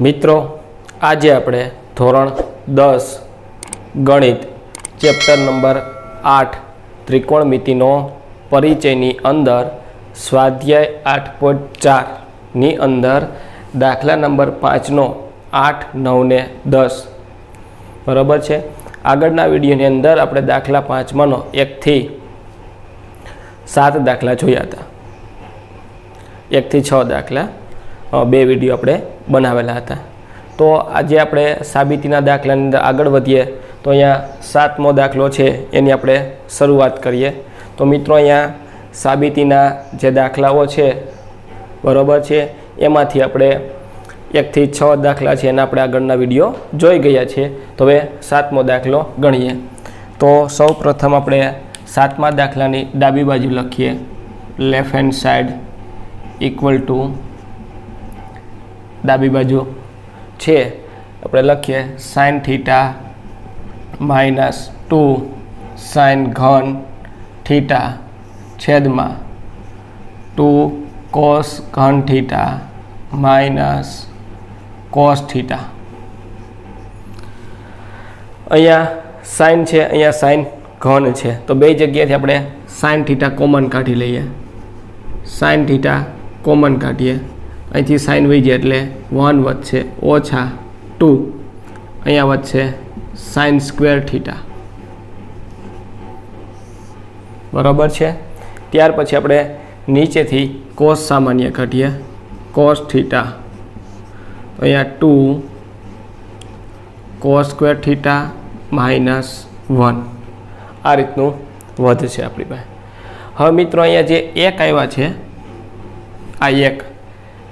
मित्रों आज आपणे धोरण 10 गणित चेप्टर नंबर 8 त्रिकोणमितिनो परिचयनी अंदर स्वाध्याय 8.4 नी अंदर दाखला नंबर 5 नो 8, 9 ने 10 बराबर है। आगळना विडियोनी अंदर आपणे दाखला 5 मांनो 1 थी 7 दाखला जोया हता, 1 थी 6 दाखला बे विडियो आपणे बनावेला था। तो आज आप साबितीना दाखला आगळ वधीए तो अहींया 7मो दाखलो छे एनी आपणे शरूआत करीए। तो मित्रों अहींया साबितीना जे दाखलाओ छे बराबर छे एमांथी आपणे 1 थी 6 दाखला छे एना आपणे आगळना विडियो जोई गया छे। तो हवे 7मो दाखलो गणीए। तो सौ प्रथम आपणे 7मा दाखलानी डाबी बाजू लखीए left hand side equal to डाबी बाजू छे अपने लखीए साइन थीटा -2 साइन घन थीटा छेद में 2 कोस घन थीटा -कोस थीटा। अहींया साइन है, अहींया साइन घन है, तो बे जगह थी अपने साइन थीटा कॉमन काढ़ी लीए। साइन थीटा कॉमन काढ़ीए अहींथी साइन वही जाए एटले 1 वधशे -2 अहींया वधशे साइन स्क्वेर थीटा बराबर है। त्यार पछी आपणे नीचेथी कोस सामान्य काढीए कोस थीटा तो अहींया 2 कोस स्क्वेर थीटा -1 आ रीतनु वधशे आपणी पासे। हवे मित्रों अहींया जे 1 आव्या छे आ 1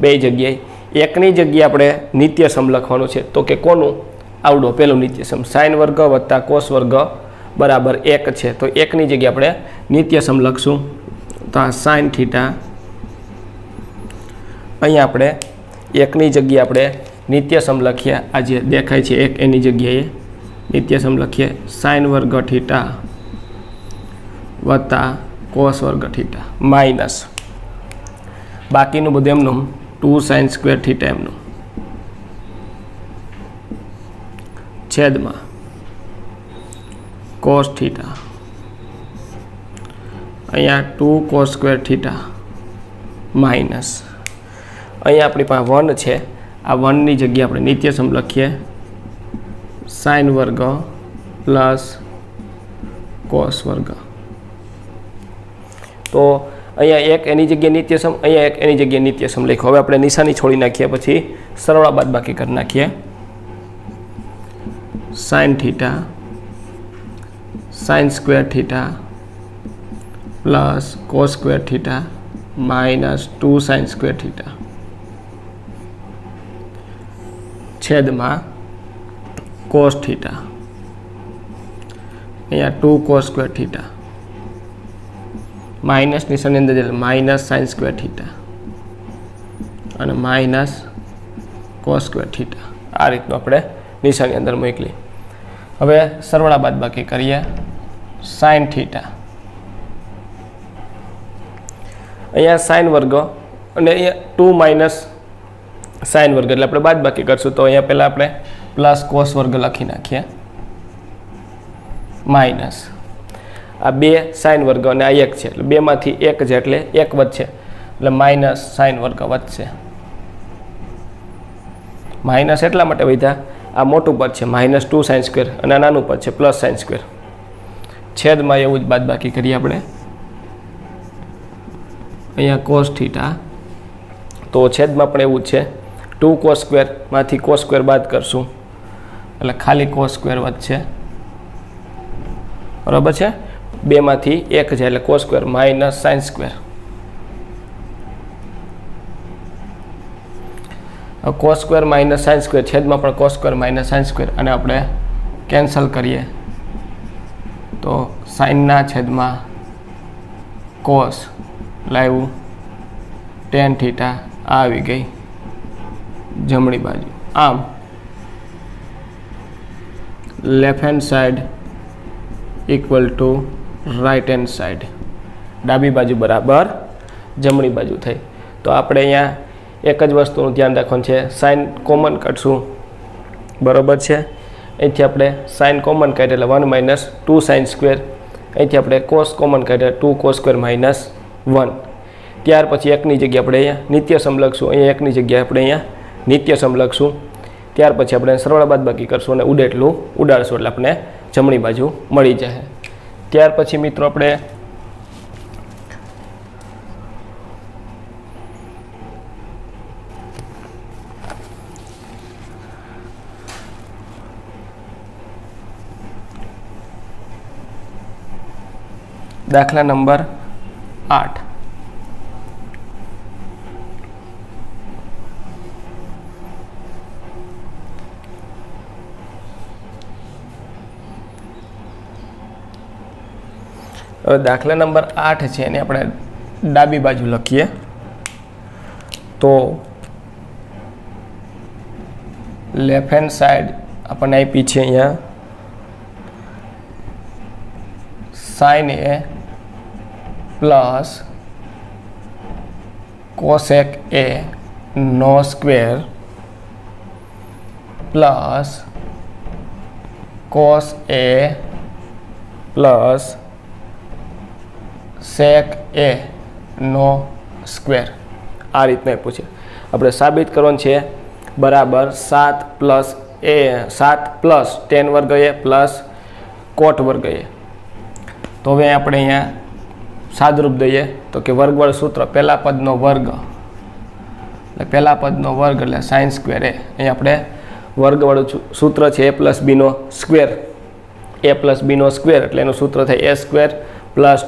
बे जगह एक जगह अपने नित्यसम लखवानुं छे। तो के कोनु आवडो पहेलो नित्यसम साइन वर्ग वत्ता कोस वर्ग बराबर 1 है। तो एक जगह अपने नित्यसम लखशुं तो आ साइन थीटा अहींया अपने एक जगह अपने नित्यसम लखीए आज देखाय छे 1 एनी जगह नित्यसम लखीए साइन वर्ग थीटा वत्ता कोस वर्ग थीटा माइनस बाकीनुं बधुं एमनुं 2 साइन स्क्वेर थीटा एमनुं छेद में कोस थीटा अहींया 2 कोस स्क्वेर थीटा माइनस अहींया आपणी पासे 1 छे आ 1 नी जग्याए आपणे नित्यसम लखीए साइन वर्ग प्लस कोस वर्ग। तो अहींया 1 एनी जग्याए नित्यसम अहींया 1 एनी जग्याए नित्यसम लख्यो। हवे आपणे निशानी छोड़ी नाखीए पछी सरवाळा बादबाकी करी नाखीए sine theta sine square theta plus cos square theta -2 sine square theta छेद में कोस थीटा अहींया 2 कोस स्क्वेर थीटा माइनस निशानी अंदर जाए माइनस साइन स्क्वेर थीटा और माइनस कोस स्क्वेर थीटा आ रीतों अपने निशानी अंदर मोकली। हवे सरवाळा बादबाकी करीए साइन थीटा अहींया साइन वर्ग अने अहींया 2 माइनस साइन वर्ग एटले आपणे बादबाकी करशुं तो अहींया पहेला आपणे प्लस कोस वर्ग लखी नाखीए माइनस आ 2 साइन वर्ग और आ 1 है 2 मांथी 1 है एटले 1 वधशे एटले माइनस साइन वर्ग वधशे माइनस एटला माटे वध्या आ मोटू पद है -2 साइन स्क्वेर और नानू पद है प्लस साइन स्क्वेर छेद में एवं ज बादबाकी करीए आपणे अहींया कोस थीटा तो छेद में पण एवं है 2 कोस स्क्वेर मांथी कोस स्क्वेर बाद करशुं एटले खाली कोस स्क्वेर वधशे बराबर है 2 मांथी 1 जाए cos square minus sine square cos square minus sine square छेद में पण cos square minus sine square अने आपणे कैंसल करिए तो साइनना छेद में कोस लाव्युं टेन थीटा आवी गई जमणी बाजू। आम left hand side equal to right hand side डाबी बाजू बराबर जमणी बाजू थी। तो आप एक ज वस्तु ध्यान राखवा है, साइन कॉमन काढ़शू बराबर है। अँ आप साइन कॉमन काढ़े एट 1 - 2 साइन स्क्वेर, अँ आप कोस कॉमन काढ़े 2 cos² - 1। त्यार पछी एक जगह अपने अँ नित्य सम लखशू, अँ एक जगह अपने अँ नित्य सम लखशू। त्यार पछी अपने सरवाळा बादबाकी करशू और उडेटलू उड़ाड़शू एटले आपने जमणी बाजू मळी जशे। त्यार पछी मित्रों अपने दाखला नंबर 8 दाखला नंबर 8 है ने अपने डाबी बाजू लखीए तो लेफ्ट हेन्ड साइड अपन आपी है अँ sine A plus cosec A नो square plus cos A plus sec A नो स्क्वेर। आ रीतना पूछे अपने साबित करवानुं छे बराबर 7 + 10 वर्ग ए प्लस कोट वर्ग ए। तो हवे आपणे अहींया सादरूप दईए तो कि वर्गवाळु सूत्र पहला पदनो वर्ग एटले पहला पदनो वर्ग एटले साइन स्क्वेर ए। अहीं आपणे वर्गवाळु सूत्र छे a + b નો સ્ક્વેર एटले एनु सूत्र थाय a² +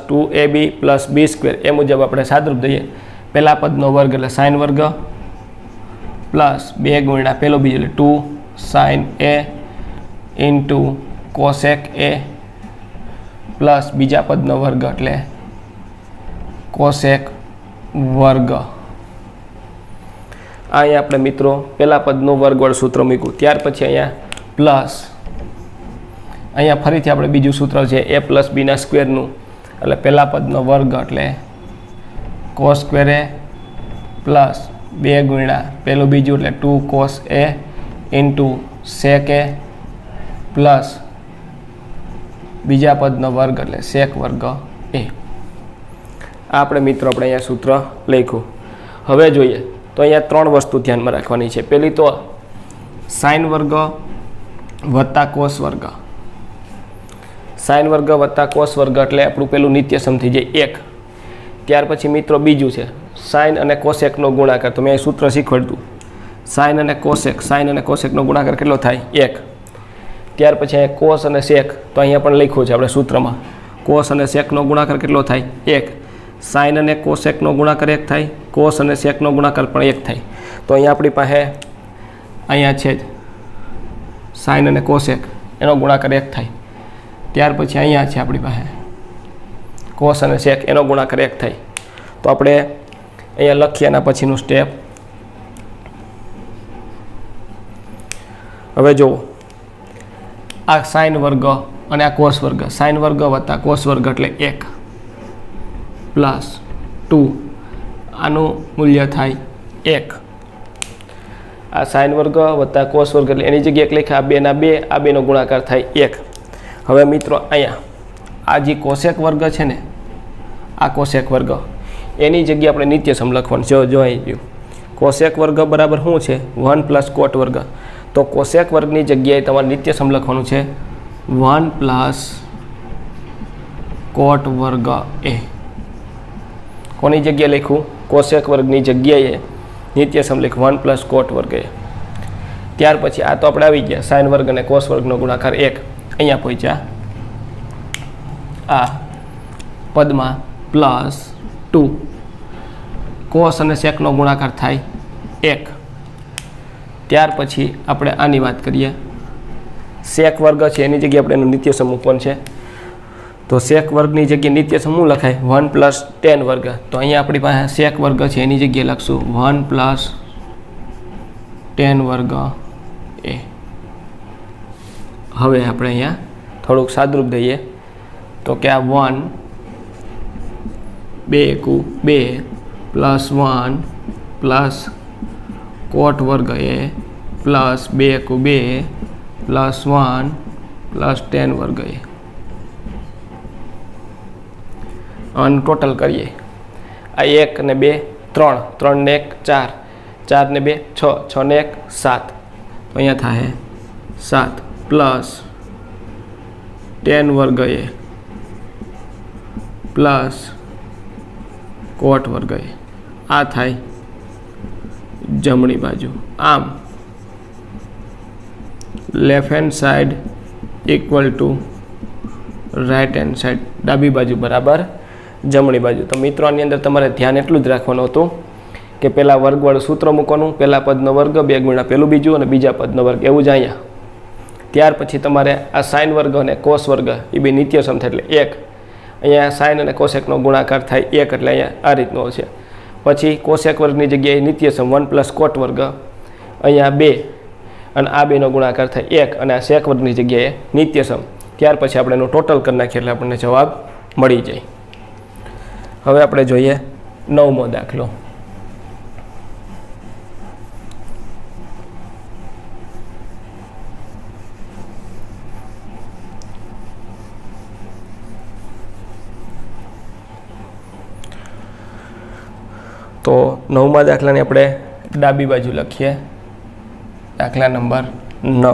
2ab + b² ए मुजब आपणे सादरूप दईए पहला पदनो वर्ग एटले साइन वर्ग प्लस 2 × 1 एटले 2 sine a * cosec a plus बीजा पदनो वर्ग एटले कोसेक वर्ग। अँ आप मित्रों पहला पदनो वर्गवाळु सूत्र मूक्युं त्यार पछी अँ प्लस अँ फरीथी आपणे बीजू सूत्र है a + b² एटले पहला पदनो वर्ग एटले cos² a प्लस 2 × 1 एटले 2 cos a into sec a plus बीजा पदनो वर्ग एटले sec वर्ग a। आपणे मित्रों अपने अँ सूत्र लख्यू। हवे जोईए तो अँ 3 वस्तु ध्यान में राखवानी है। पहली तो साइन वर्ग वत्ता कोस वर्ग, साइन वर्ग वत्ता कोस वर्ग एटले आपणुं पेलुं नित्यसम थी जाए 1। त्यार पछी मित्रों बीजू है साइन अने कोसेक नो गुणाकार। तो मैं सूत्र शीखवाड्युं साइन अने कोसेक नो गुणाकार केटलो थाय 1। त्यार पछी अँ कोस अने सेक तो अहींया पण लख्युं छे आपणे सूत्र में कोस अने सेक नो गुणाकार केटलो थाय 1। साइन अने कोसेक नो गुणाकार 1 थाय, कोस अने सेक नो गुणाकार पण 1 थाय। तो अहीं आपणी पासे अहीं छे साइन अने कोसेक एनो गुणाकार 1 थाय। त्यार पछी अहीं छे आपणी पासे कोस अने सेक एनो गुणाकार 1 थाय। तो आपणे अहीं લખીએ અને પછીનું સ્ટેપ। હવે જુઓ આ સાઇન વર્ગ અને આ કોસ વર્ગ, સાઇન વર્ગ વત્તા કોસ વર્ગ એટલે 1 प्लस 2 आनु मूल्य थाय 1। आ साइन वर्ग वत्ता कोस वर्ग एटले एनी जग्याए 1 लख्या आ बेनो गुणाकार थाय 1। हवे मित्रों अहींया आ जे कोसेक वर्ग छे ने आ कोसेक वर्ग एनी जग्याए आपणे नित्यसम लखवानुं छे। जो आई गयुं कोसेक वर्ग बराबर शुं छे 1 + कोट वर्ग। तो कोसेक वर्गनी जग्याए तमारे नित्यसम लखवानुं छे 1 + कोट वर्ग ए। कोनी जग्याए लिखूँ कोसेक वर्गनी जग्याए नित्यसम लिख 1 + कोट वर्ग ए। त्यार पछी आ तो आपणे आवी गया साइन वर्ग अने कोस वर्गनो गुणाकार 1। अहींया पहुंच्या आ पदमां प्लस 2 कोस अने सेकनो गुणाकार थाय 1। त्यार पछी आपणे आनी वात करीए सेक वर्ग छे एनी जग्याए आपणे नित्यसम मूकवानुं छे। तो सेक वर्गनी जग्याए नित्यसम शू लखाय 1 + 10 वर्ग। तो अहीं आपणी पासे सेक वर्ग छे एनी जग्याए लखशुं 1 + 10 वर्ग ए। हवे आपणे अहींया थोडुंक सादरूप दईए तो कि आ 1 बेकू बे प्लस वन प्लस कोट वर्ग ए प्लस बेकू बे प्लस वन प्लस टेन वर्ग ए अन टोटल करिए आ एक ने बे त्रण त्रण ने एक चार चार ने बे छ छ ने एक सात तो अँ था है सात प्लस टेन वर्ग ए प्लस कोट वर्ग ए आ थाय जमणी बाजू। आम left hand side equal to right hand side डाबी बाजू बराबर जमणी बाजू। तो मित्रों आनी अंदर तमारे ध्यान एटलू ज राखवानुं हतुं के पहला वर्गवाळुं सूत्र मूकवानुं पहला पदनो वर्ग 2 गुण્યા पहेलुं बीजुं अने बीजा पदनो वर्ग एवुं ज अहींया। त्यार पछी तमारे आ साइन वर्ग अने कोस वर्ग ए बे नित्यसम थाय एटले 1 अहींया साइन अने कोसेकनो गुणाकार थाय 1 एटले अहींया आ रीतनो हशे। पछी कोसेक वर्गनी जग्याए नित्यसम 1 प्लस कोट वर्ग अहींया 2 अने आ बेनो गुणाकार थाय 1 अने आ सेक वर्गनी जग्याए नित्यसम। त्यार पछी आपणे एनो टोटल करी नाखीए एटले आपणने जवाब मळी जाय। हवे आपणे जोईए नवमो दाखलो। तो नवमा दाखलाने आपणे डाबी बाजू लखीए। दाखला नंबर 9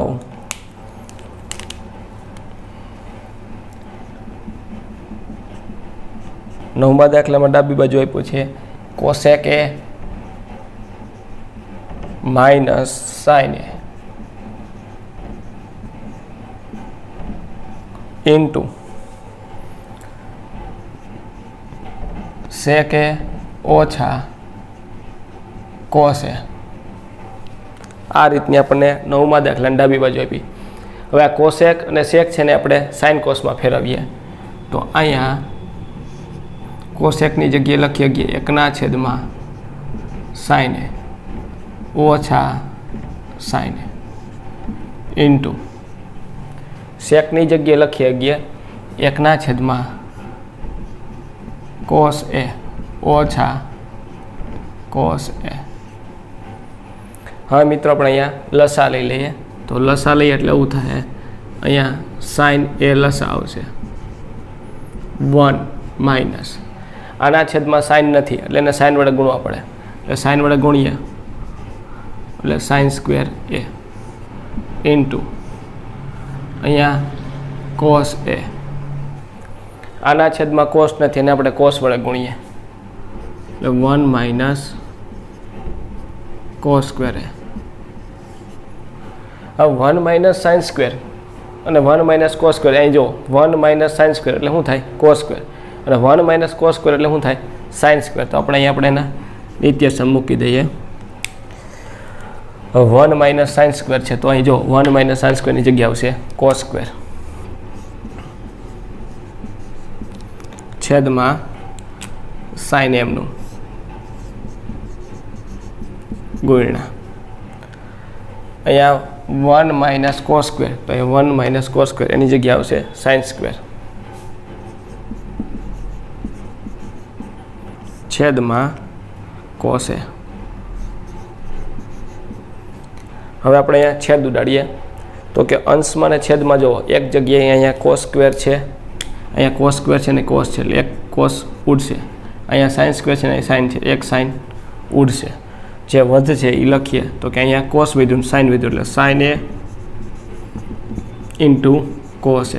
नवमा दाखला में डाबी बाजू आप्यो छे cosec A minus sine A into sec A ओछा कोस ए। आ रीतनी अपने नवमा दाखला डाबी बाजू आपी। हवे आ कोसेक अने सेक छे ने आपणे साइन कोस में फेरवीए तो अहींया कोसेक नी जग्याए लखी गए 1 में साइन ए ओछा साइन ए इंटू सेक नी जग्याए लखी गए 1 में कोस ए ओछा कोस ए। हाँ मित्रों अपने अँ लसा लई लीए तो लसा लीए एटले एवुं थशे अँ साइन ए लसा आवशे 1 माइनस आना छेद में साइन नहीं एटले साइन वडे गुणवा पड़े एटले साइन वडे गुणीए एटले साइन स्क्वेर ए इंटू अहींया कोस ए आना छेद में कोस नहीं एने आपणे कोस वडे गुणीए एटले 1 माइनस कोस स्क्वेर ए। हवे 1 माइनस साइन स्क्वेर अने 1 माइनस कोस स्क्वेर अहीं जो 1 माइनस साइन स्क्वेर एटले शुं थाय कोस स्क्वेर और 1 माइनस कोस स्क्वेर एटले शुं थाय साइन स्क्वेर। तो अपने अहींया आपणे नित्यसम मूकी दઈએ 1 माइनस साइन स्क्वेर छे तो अहीं जो 1 माइनस साइन स्क्वेर नी जग्याए आवशे कोस स्क्वेर छेदमां साइन एम नुं गुण्या अहींया 1 माइनस कोस स्क्वेर तो अहीं 1 माइनस कोस स्क्वेर एनी जग्याए आवशे साइन स्क्वेर छेद में कोस ए। हवे आपणे अहींया छेद उडाड़ीए तो कि अंश में छेद में जो एक जग्याए अहींया कोस स्क्वेर छे अहींया कोस स्क्वेर छे ने कोस छे एटले एक कोस उडशे अहींया साइन स्क्वेर छे ने साइन छे एक साइन उडशे जे वधशे ई लखीए तो कि अहींया कोस वध्युं साइन वध्युं एटले साइन ए इंटू कोस ए।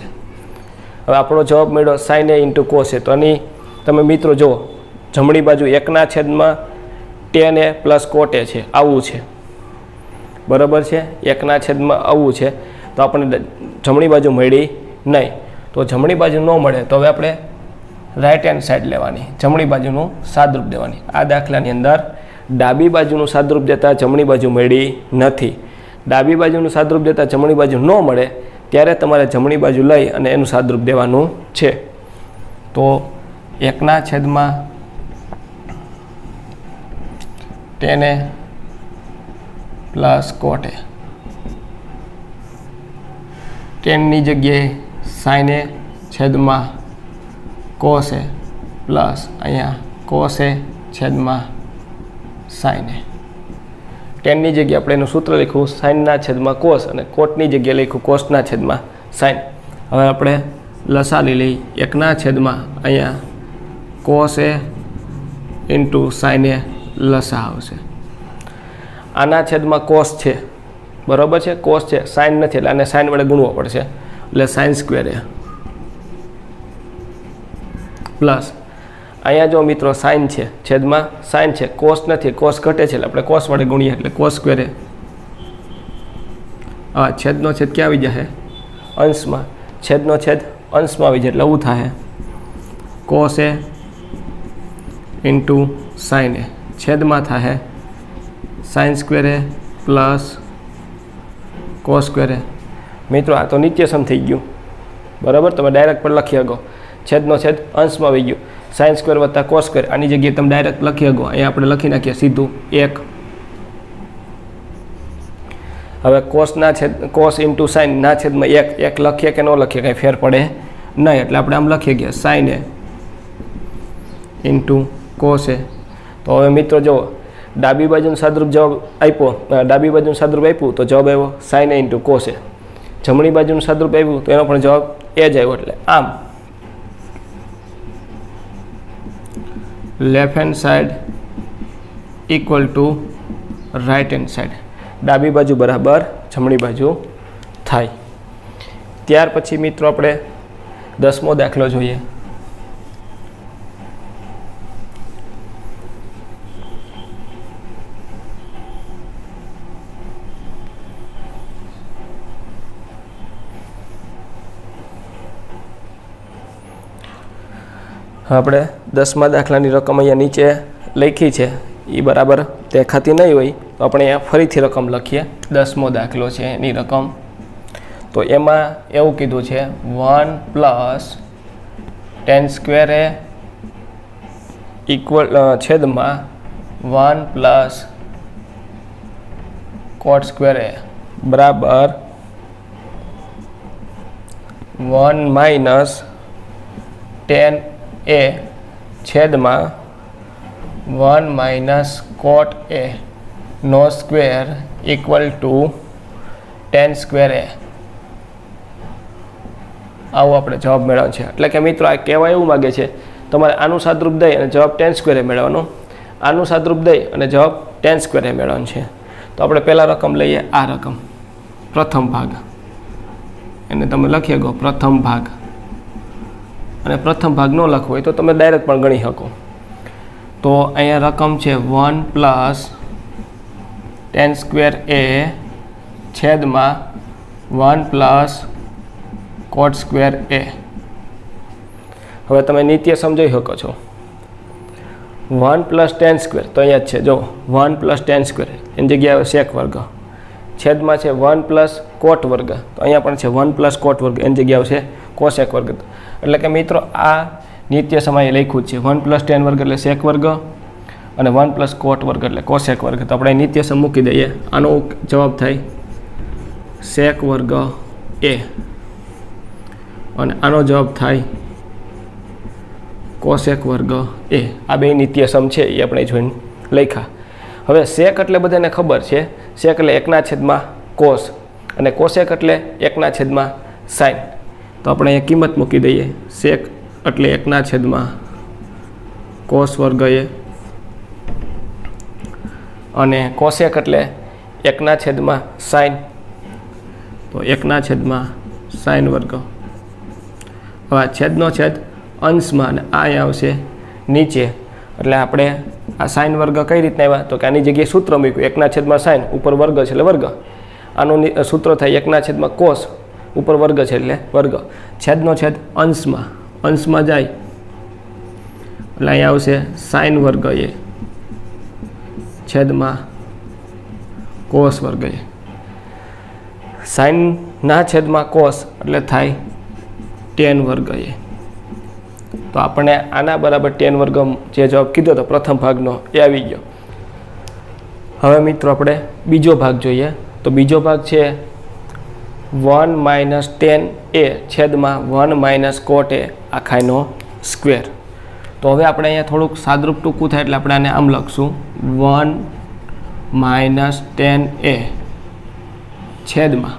हवे आपणो जवाब मळ्यो साइन ए इंटू कोस ए। तो आनी तमे मित्रों जो जमणी बाजू 1 tan A plus cot A छे आवुं छे बराबर छे 1 आवुं छे तो आपणे जमणी बाजू मळी नहीं तो जमणी बाजू न मळे तो हवे आपणे राइट हेन्ड साइड लेवानी जमणी बाजूनुं सादरूप देवानी। आ दाखलानी अंदर डाबी बाजूनुं सादरूप देता जमणी बाजू मळी नथी डाबी बाजूनुं सादरूप देता जमणी बाजू न मळे त्यारे तमारे जमणी बाजू लई अने एनुं सादरूप देवानुं छे। तो 1 tan A plus cot A tan नी जग्याए साइन ए छेद में कोस A plus um cos A छेद में साइन ए। टेन की जगह अपने सूत्र लिखू साइन छेद में कोस और कोट की जगह लिखू कोस छेद में साइन। हमें अपने लसा ली ली एक छेद में अँ कोस ए इंटू साइन ए लसा आवशे। आना छेद में कोस है बराबर है कोस है साइन नहीं એટલે આને साइन વડે ગુણવો પડશે એટલે साइन स्क्वेर ए प्लस अँ जो मित्रों साइन है छेद में साइन है कोस नहीं कोस घटे है अपने कोस वड़े गुणीए એટલે कोस स्क्वेर ए। हाँ छेदनो छेद क्या આવી जाए अंश में छेदनो छेद अंश में આવી જાય એટલે ઊ થાહે कोस ए इंटू साइन ए छेद में था है sine square A plus cos square A. मित्रों आ तो नित्यसम थी गयु बराबर तब डायरेक्ट पर लखी सको छेदनो छेद अंश में आई गयो साइन स्क्वेर वत्ता कोस स्क्वेर आनी जगह तब डायरेक्ट लखी सको। अँ आप लखी नाखी सीधू एक हमें कोस ना छेद कोस इंटू साइन ना छेद में एक एक लखीए कि न लखीए कहीं फेर पड़े नहीं एटले आपणे आम लखी गया साइन ए इंटू कोस ए। तो हमें मित्रों जो डाबी बाजू सादरूप जवाब आप डाबी बाजू सादरूप आप तो जवाब आयो साइन ए इंटू कोस ए। जमणी बाजू सादरूप आयु तो एनो पण जवाब ए ज आयो एटले आम left hand side equal to right hand side डाबी बाजू बराबर जमणी बाजू थाय। त्यार पछी मित्रों आपणे 10मो दाखलो जोईए। આપણે 10मा દાખલાની રકમ અહીંયા નીચે લખી છે એ બરાબર દેખાતી નહીં હોય તો આપણે અહીંયા ફરીથી રકમ લખીએ। 10મો દાખલો છે એની રકમ તો એમાં એવું કીધું છે 1 plus tan square A equal છેદમાં 1 પ્લસ કોટ સ્ક્વેર એ બરાબર 1 માઇનસ ટેન ए छेद में 1 माइनस कोट ए नो square equal to tan square A. आओ आपणे जवाब मेळवनो छे। एटले के मित्रों आ कहेवा एवुं मांगे छे तमारे आनुं सादरूप दई अने जवाब टेन स्क्वेर ए मेळवनो आनुं सादरूप दई अने जवाब टेन स्क्वेर ए मेळवनो छे। तो आपणे पहेला रकम लईए आ रकम प्रथम भाग एने तमे लखी सको प्रथम भाग अने प्रथम भाग न लखो तो तब डायरेक्ट पर गणी सको। तो अँ रकम है 1 प्लस टेन स्क्वेर ए छेद में 1 प्लस कोट स्क्वेर ए। हवे तमे नीत्य समझी सको छो 1 प्लस टेन स्क्वेर तो अँ है जो 1 प्लस टेन स्क्वेर एनी जग्याए सेक वर्ग छेद में है 1 प्लस कोट वर्ग तो अँ पर 1 प्लस कोट वर्ग एनी जग्याए है कोसेक वर्ग। एटले के मित्रों आ नित्य समय लख्यू है 1 प्लस टेन वर्ग एटले सेक वर्ग और 1 प्लस कोट वर्ग एटले कोसेक वर्ग। तो अपने नित्य सम मूकी दईए आनो जवाब थाय सेक वर्ग ए और आनो जवाब थाय कोसेक वर्ग ए। आ बे नित्य सम है ये अपने जोईने लख्या। हवे सेक एटले बधाने खबर है सेक एटले एकना छेदमां कोस अने कोसेक एटले एकना छेदमां साइन। तो अपने अँ किंमत मूकी दईए सेक एटले एकना छेदमां कोस वर्ग ए अने कोसेक एटले एकना छेदमां साइन तो एकना छेदमां साइन वर्ग। हवे छेदनो छेद अंशमां अने आ आवशे नीचे एटले आपणे आ साइन वर्ग कई रीतना आव्या तो आनी जग्याए सूत्र मूक्युं एकना छेदमां साइन उपर वर्ग है एटले वर्ग आनुं सूत्र थाय एकना छेदमां कोस ऊपर वर्ग है एटले वर्ग छेदनो छेद अंश में जाए एटले अहीं आवशे साइन वर्ग ए छेद में कोस वर्ग ए साइन ना छेद में कोस एटले थाय टेन वर्ग ए। तो आपणे आना बराबर टेन वर्ग जे जवाब कीधो तो प्रथम भागनो ए आवी गयो। हवे मित्रों आपणे बीजो भाग जोईए। तो बीजो भाग छे 1 माइनस टेन ए छेद में 1 माइनस कोट ए आखायनो स्क्वेर। तो हमें अपने अँ थोड़ूँ सादरूप टूकू थे एट अपने आने आम लखशू 1 - tan a छेद में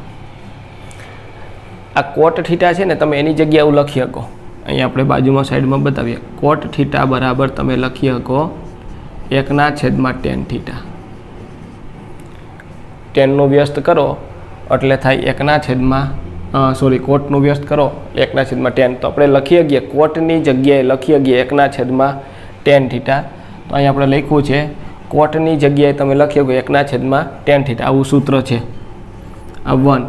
आ कोट थीटा है ने तमे एनी जग्याए हूँ लखी शको। अहीं आपणे बाजुमां साइडमां बतावीए कोट थीटा बराबर तमे लखी शको 1 - tan थीटा। टेननो व्यस्त करो एटले थाय 1 - कोटनो व्यस्त करो 1 - tan। तो अपने लखी शकीए कोटनी जग्याए लखी शकीए 1 - tan थीटा। तो अहीं आपणे लख्यु छे कोटनी जग्याए तमे लखी शको 1 - tan थीटा। आवुं सूत्र छे आ 1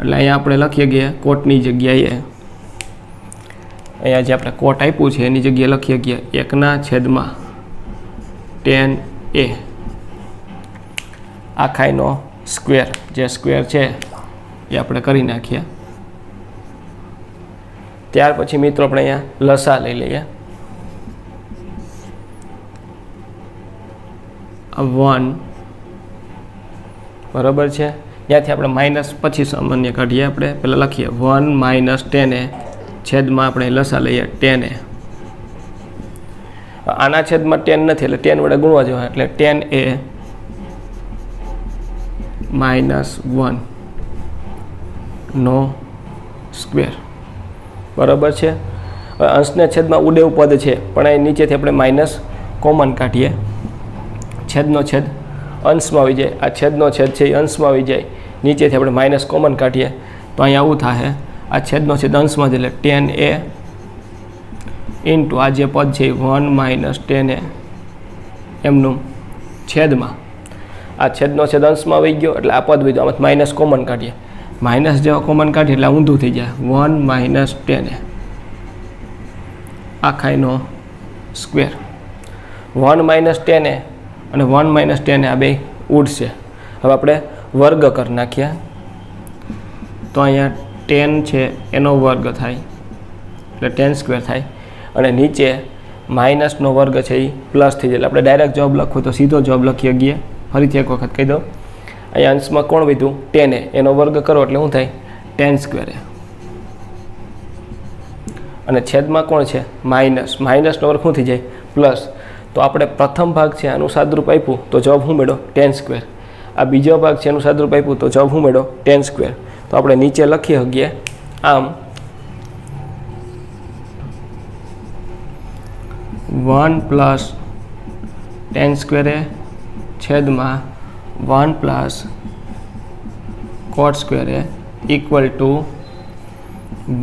એટલે અહીંયા આપણે લખીએ કે કોટની જગ્યાએ અહીંયા જે આપણે કોટ આપ્યું છે એની જગ્યાએ લખીએ કે 1 - tan a આખાઈનો સ્ક્વેર, જે સ્ક્વેર છે એ આપણે કરી નાખીએ। ત્યાર પછી મિત્રો આપણે અહીંયા લસા લઈ લઈએ 1 બરાબર છે। ત્યાંથી આપણે માઇનસ પછી સામાન્ય કાઢીએ, આપણે પહેલાં લખીએ 1 - tan a છેદમાં આપણે લસા લઈએ 10a। આના છેદમાં 10 નથી એટલે 10 વડે ગુણવા જવા, એટલે 10a - 1 બરાબર છે। અંશના છેદમાં ઉડેવ પદ છે પણ એ નીચેથી આપણે માઇનસ કોમન કાઢીએ, છેદનો છેદ અંશમાં આવી જાય, આ છેદનો છેદ છે એ અંશમાં આવી જાય, નીચેથી આપણે માઇનસ કોમન કાઢીએ तो અહીંયા આવું થાય આ છેદનો છેદ અંશમાં એટલે 10a ઇન્ટુ આ જે પદ છે 1 - tan a એમનું છેદમાં આ છેદનો છેદ અંશમાં આવી ગયો એટલે આ પદ વધ્યું, આમાંથી માઇનસ કોમન કાઢીએ, માઇનસ જેવા કોમન કાઢીએ એટલે ઊંધું થઈ જાય 1 - tan a આખાઈનો સ્ક્વેર 1 - tan a અને 1 - tan આ બે ઉડશે। હવે આપણે વર્ગ કરી નાખીએ તો અહીંયા 10 છે એનો વર્ગ થાય એટલે 10² થાય અને નીચે માઇનસનો વર્ગ છે એ પ્લસ થઈ જાય એટલે આપણે ડાયરેક્ટ જવાબ લખવું તો સીધો જવાબ લખી શકીએ। ફરીથી એક વખત કહી દો, અહીંયા અંશમાં કોણ વધ્યું 10a, એનો વર્ગ કરો એટલે શું થાય 10² અને છેદમાં કોણ છે માઇનસ, માઇનસનો વર્ગ શું થઈ જાય પ્લસ। तो आपणे प्रथम भाग छे आनुं सादरूप आप्युं तो जवाब शुं मेळ्यो 10² आ बीजो भाग छे आनुं सादरूप आप्युं तो जवाब शुं मेळ्यो 10²। तो आपणे नीचे लखी हकीए आम 1 + tan² छेदमां 1 + cot² = 1 -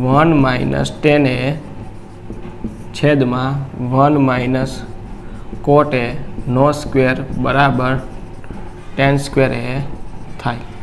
tan a छेदमां 1 - cot a નો સ્ક્વેર બરાબર 10² થાય।